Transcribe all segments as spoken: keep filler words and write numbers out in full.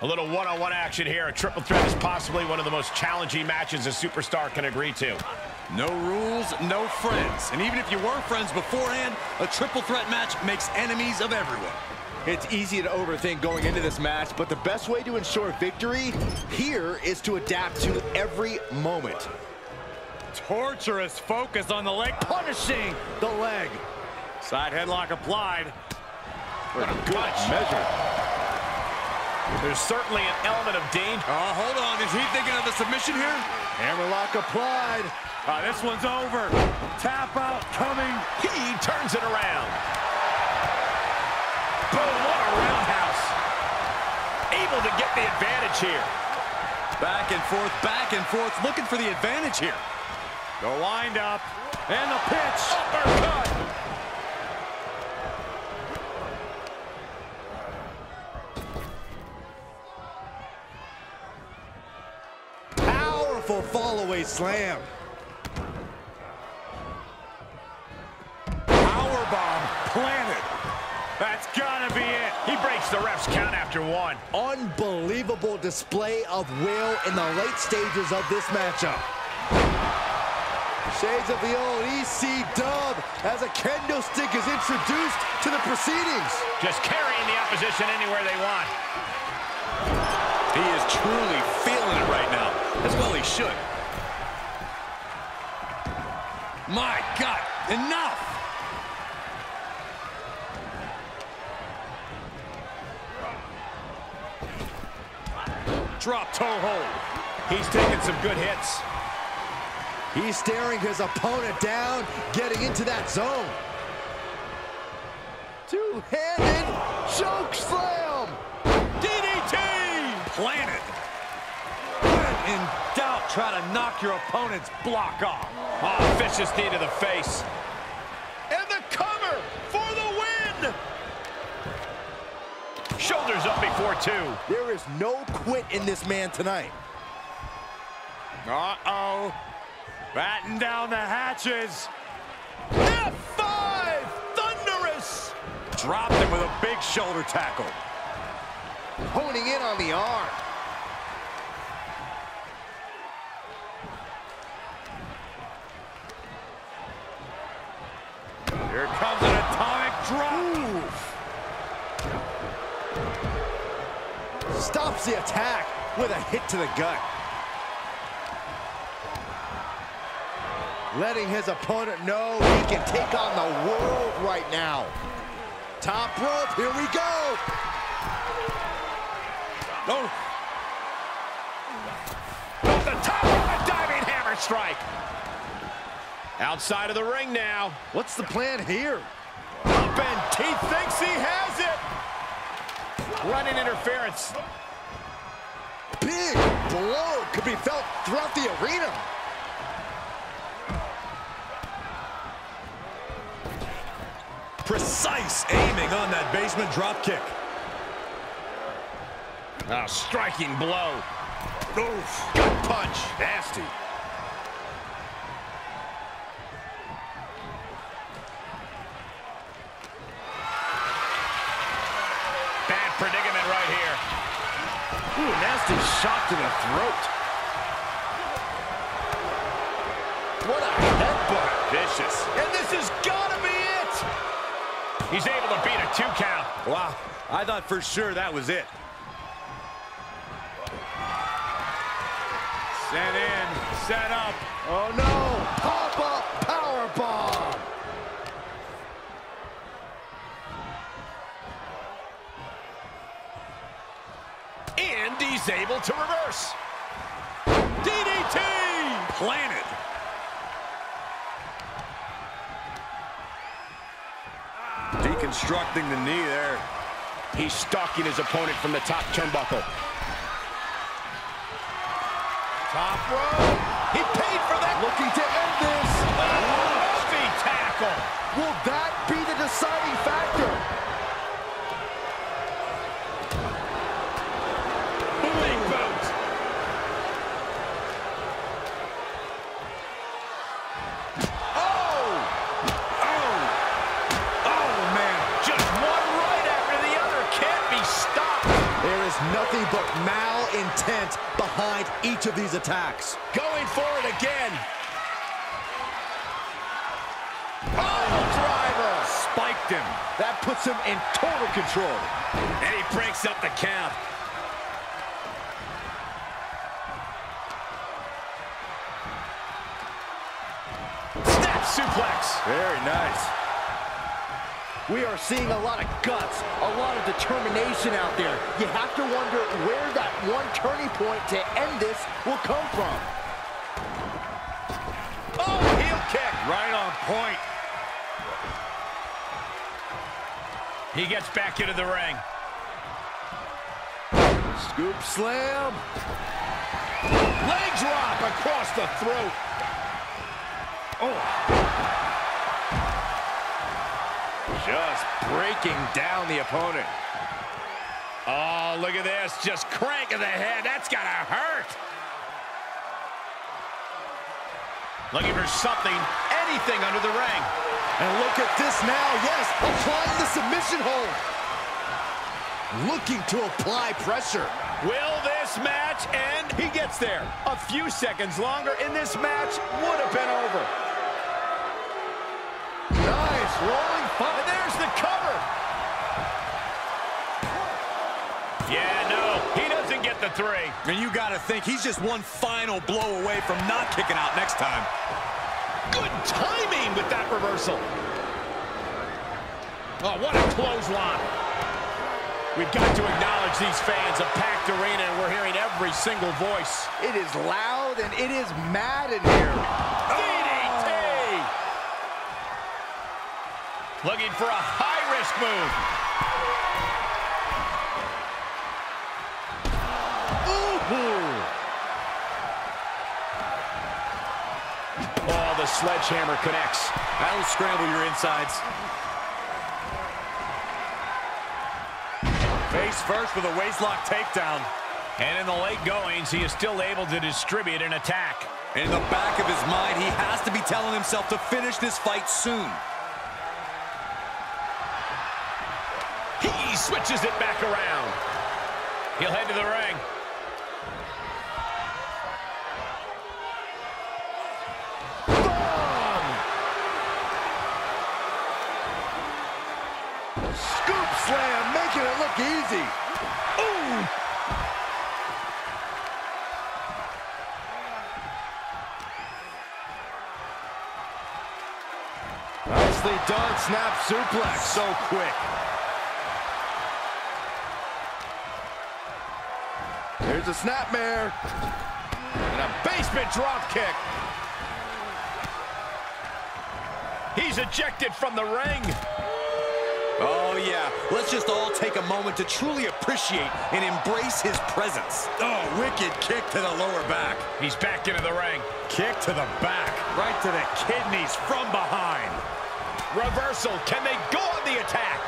A little one-on-one action here. A triple threat is possibly one of the most challenging matches a superstar can agree to. No rules, no friends. And even if you were friends beforehand, a triple threat match makes enemies of everyone. It's easy to overthink going into this match, but the best way to ensure victory here is to adapt to every moment. Torturous focus on the leg, punishing the leg. Side headlock applied. What a good measure. There's certainly an element of danger. Oh, hold on. Is he thinking of the submission here? Hammerlock applied. Uh, this one's over. Tap out coming. He turns it around. Boom, what a roundhouse. Able to get the advantage here. Back and forth, back and forth, looking for the advantage here. The wind up and the pitch. Uppercut. Fallaway slam. Powerbomb planted. That's gotta be it. He breaks the ref's count after one. Unbelievable display of will in the late stages of this matchup. Shades of the old E C dub as a kendo stick is introduced to the proceedings. Just carrying the opposition anywhere they want. He is truly feeling it right now. As well he should. My God, enough! Drop toe hold. He's taking some good hits. He's staring his opponent down, getting into that zone. Two-handed choke slam! D D T! Planted. In doubt, try to knock your opponent's block off. Oh, vicious knee to the face. And the cover for the win! Shoulders up before two. There is no quit in this man tonight. Uh-oh. Batten down the hatches. F five! Thunderous! Dropped him with a big shoulder tackle. Honing in on the arm. Here comes an atomic drop. Stops the attack with a hit to the gut. Letting his opponent know he can take on the world right now. Top rope, here we go. Oh. Off the top rope, a diving hammer strike. Outside of the ring now. What's the plan here? Up and he thinks he has it. Running interference. Big blow could be felt throughout the arena. Precise aiming on that basement drop kick. A striking blow. Oof. Gut punch. Nasty. Predicament right here. Ooh, nasty shot to the throat. What a headbutt. Vicious. And this has got to be it. He's able to beat a two count. Wow, I thought for sure that was it. Set in, set up. Oh no, pop up powerbomb. He's able to reverse. D D T! Planted. Deconstructing the knee there. He's stalking his opponent from the top turnbuckle. Top row. He paid for that. Looking to end this. Lofty tackle. Will that be the deciding factor? There is nothing but malintent behind each of these attacks. Going for it again. Oh, driver! Spiked him. That puts him in total control. And he breaks up the count. Snap suplex. Very nice. We are seeing a lot of guts, a lot of determination out there. You have to wonder where that one turning point to end this will come from. Oh, heel kick. Right on point. He gets back into the ring. Scoop slam. Leg drop across the throat. Oh. Just breaking down the opponent. Oh, look at this. Just cranking the head. That's gotta hurt. Looking for something, anything under the ring. And look at this now. Yes, applying the submission hold. Looking to apply pressure. Will this match end? He gets there. A few seconds longer in this match would have been over. Nice rolling. And there's the cover. Yeah, no, he doesn't get the three. And you got to think he's just one final blow away from not kicking out next time. Good timing with that reversal. Oh, what a clothesline. We've got to acknowledge these fans, a packed arena, and we're hearing every single voice. It is loud and it is mad in here. Looking for a high-risk move. Ooh. Oh, the sledgehammer connects. That'll scramble your insides. Face first with a waistlock takedown. And in the late goings, he is still able to distribute an attack. And in the back of his mind, he has to be telling himself to finish this fight soon. He switches it back around. He'll head to the ring. Boom! Scoop slam, making it look easy. Ooh! Nicely done, snap suplex. So quick. There's a snapmare. And a basement drop kick. He's ejected from the ring. Oh, yeah. Let's just all take a moment to truly appreciate and embrace his presence. Oh, wicked kick to the lower back. He's back into the ring. Kick to the back. Right to the kidneys from behind. Reversal. Can they go on the attack?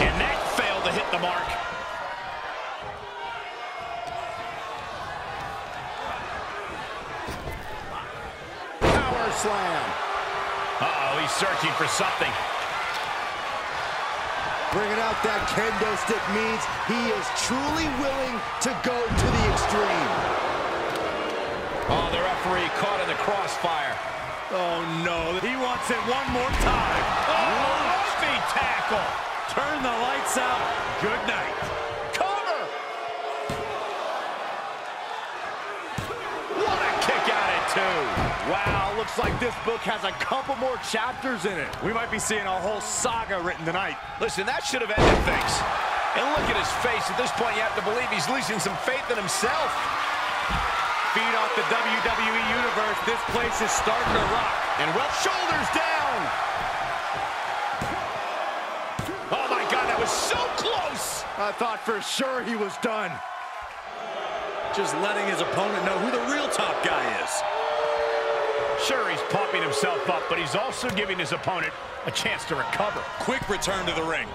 And that failed to hit the mark. Slam. Uh-oh, he's searching for something. Bringing out that kendo stick means he is truly willing to go to the extreme. Oh, the referee caught in the crossfire. Oh, no. He wants it one more time. Oh, lofty tackle. Turn the lights out. Good night. Cover. What a kick out at two. Wow, looks like this book has a couple more chapters in it. We might be seeing a whole saga written tonight. Listen, that should have ended things. And look at his face. At this point, you have to believe he's losing some faith in himself. Feed off the W W E Universe. This place is starting to rock. And well, shoulders down. Oh, my God, that was so close. I thought for sure he was done. Just letting his opponent know who the real top guy is. Sure, he's pumping himself up, but he's also giving his opponent a chance to recover. Quick return to the ring.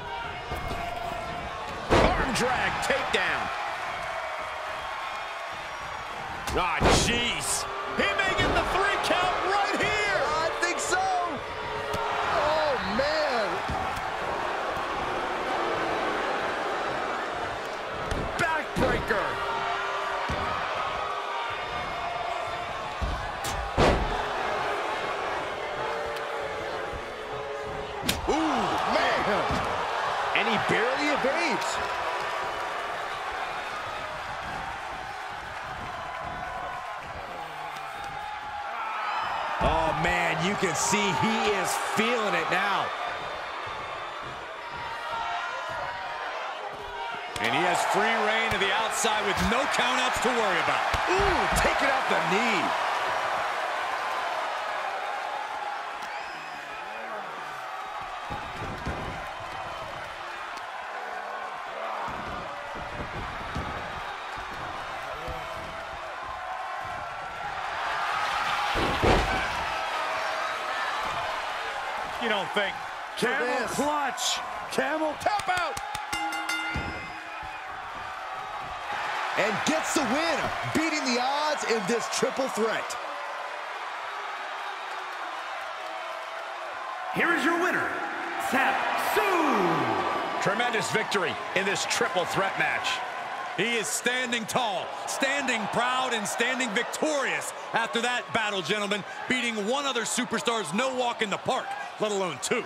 Arm drag, takedown. Ah, jeez. He may get the three count right here. I think so. Oh, man. Breaker. Ooh, man. And he barely evades. Oh, man, you can see he is feeling it now. And he has free reign to the outside with no count-ups to worry about. Ooh, take it out the knee. You don't think. Camel clutch. Camel tap out. And gets the win, beating the odds in this triple threat. Here is your winner, Sabu. Tremendous victory in this triple threat match. He is standing tall, standing proud, and standing victorious after that battle, gentlemen, beating one other superstar's no walk in the park, let alone two.